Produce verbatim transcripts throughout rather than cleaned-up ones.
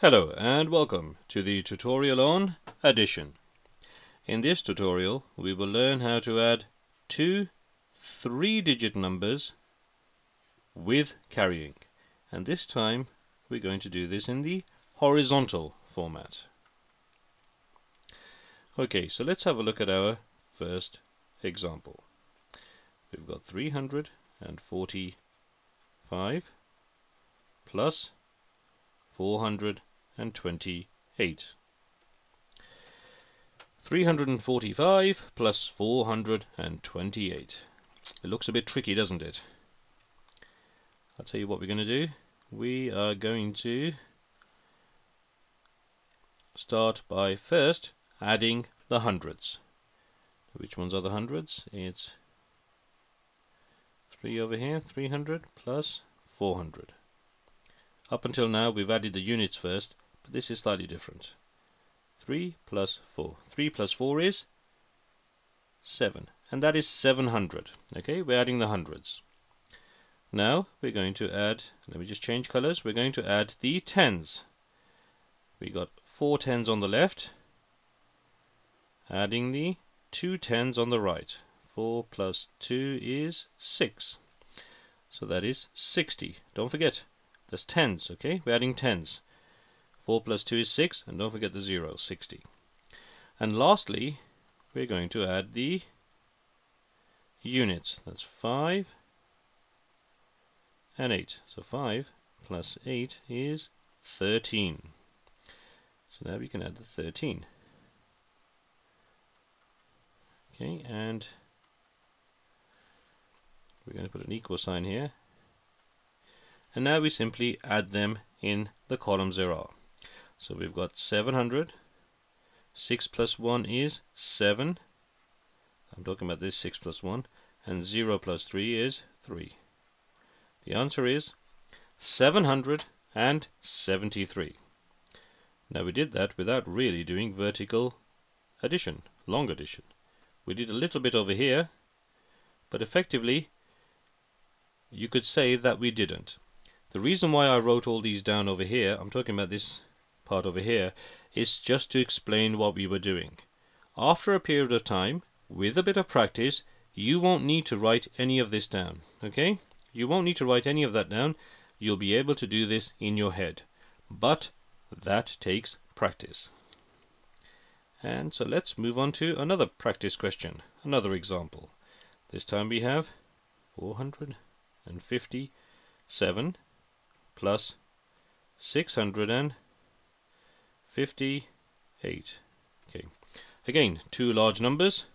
Hello and welcome to the tutorial on addition. In this tutorial we will learn how to add two three-digit numbers with carrying, and this time we're going to do this in the horizontal format. Okay, so let's have a look at our first example. We've got three hundred forty-five plus four hundred twenty-eight. three hundred forty-five plus four hundred twenty-eight. It looks a bit tricky, doesn't it? I'll tell you what we're going to do. We are going to start by first adding the hundreds. Which ones are the hundreds? It's three over here, three hundred plus four hundred. Up until now we've added the units first, but this is slightly different. three plus four. three plus four is seven, and that is seven hundred. Okay, we're adding the hundreds. Now we're going to add, let me just change colors, we're going to add the tens. We got four tens on the left, adding the two tens on the right. four plus two is six. So that is sixty. Don't forget, that's tens, okay? We're adding tens. four plus two is six, and don't forget the zero, sixty. And lastly, we're going to add the units. That's five and eight. So five plus eight is thirteen. So now we can add the thirteen. Okay, and we're going to put an equal sign here. And now we simply add them in the columns there are. So we've got seven hundred. six plus one is seven. I'm talking about this six plus one. And zero plus three is three. The answer is seven hundred seventy-three. Now we did that without really doing vertical addition, long addition. We did a little bit over here, but effectively you could say that we didn't. The reason why I wrote all these down over here, I'm talking about this part over here, is just to explain what we were doing. After a period of time, with a bit of practice, you won't need to write any of this down, okay? You won't need to write any of that down. You'll be able to do this in your head. But that takes practice. And so let's move on to another practice question, another example. This time we have four hundred fifty-seven plus six hundred fifty-eight. Okay, again, two large numbers.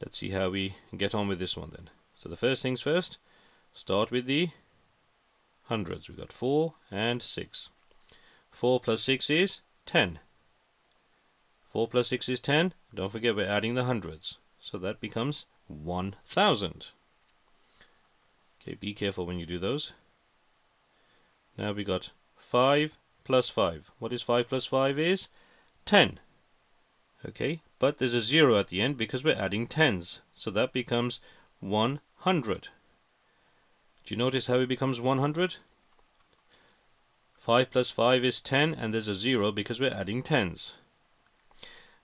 Let's see how we get on with this one then. So the first things first, start with the hundreds. We've got four and six. four plus six is ten. four plus six is ten. Don't forget we're adding the hundreds. So that becomes one thousand. Okay, be careful when you do those. Now we got five plus five. What is five plus five is ten. Okay, but there's a zero at the end because we're adding tens. So that becomes one hundred. Do you notice how it becomes one hundred? five plus five is ten, and there's a zero because we're adding tens.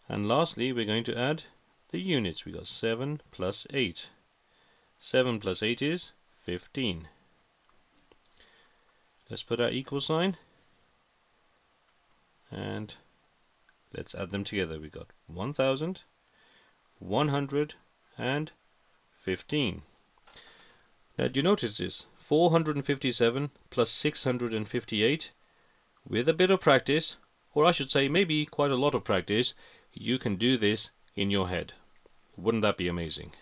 And lastly, we're going to add the units. We got seven plus eight. seven plus eight is fifteen. Let's put our equal sign and let's add them together. We got one thousand one hundred fifteen. Now do you notice this? four hundred fifty-seven plus six hundred fifty-eight. With a bit of practice, or I should say maybe quite a lot of practice, you can do this in your head. Wouldn't that be amazing?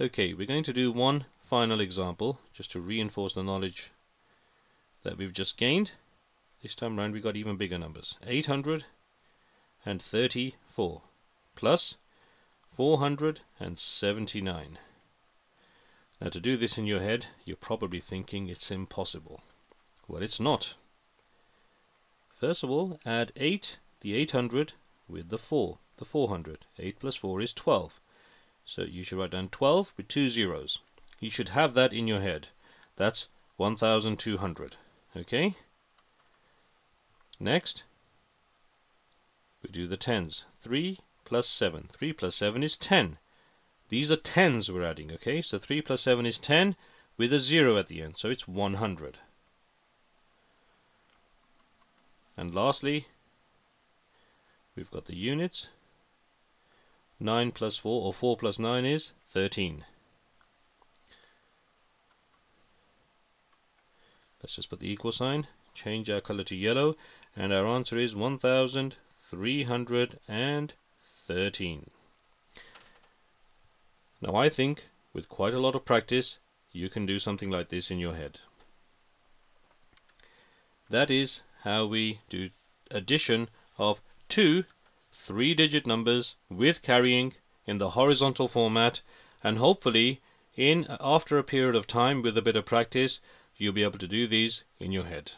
Okay, we're going to do one final example just to reinforce the knowledge that we've just gained. This time round we got even bigger numbers. eight hundred thirty-four plus four hundred seventy-nine. Now to do this in your head, you're probably thinking it's impossible. Well, it's not. First of all, add eight, the eight hundred, with the four, the four hundred. eight plus four is twelve. So you should write down twelve with two zeros. You should have that in your head. That's one thousand two hundred. Okay. Next, we do the tens. three plus seven. three plus seven is ten. These are tens we're adding, okay? So three plus seven is ten with a zero at the end, so it's one hundred. And lastly, we've got the units. nine plus four, or four plus nine is thirteen. Let's just put the equal sign, change our color to yellow, and our answer is one thousand three hundred thirteen. Now I think, with quite a lot of practice, you can do something like this in your head. That is how we do addition of two three-digit numbers with carrying in the horizontal format, and hopefully, in after a period of time with a bit of practice, you'll be able to do these in your head.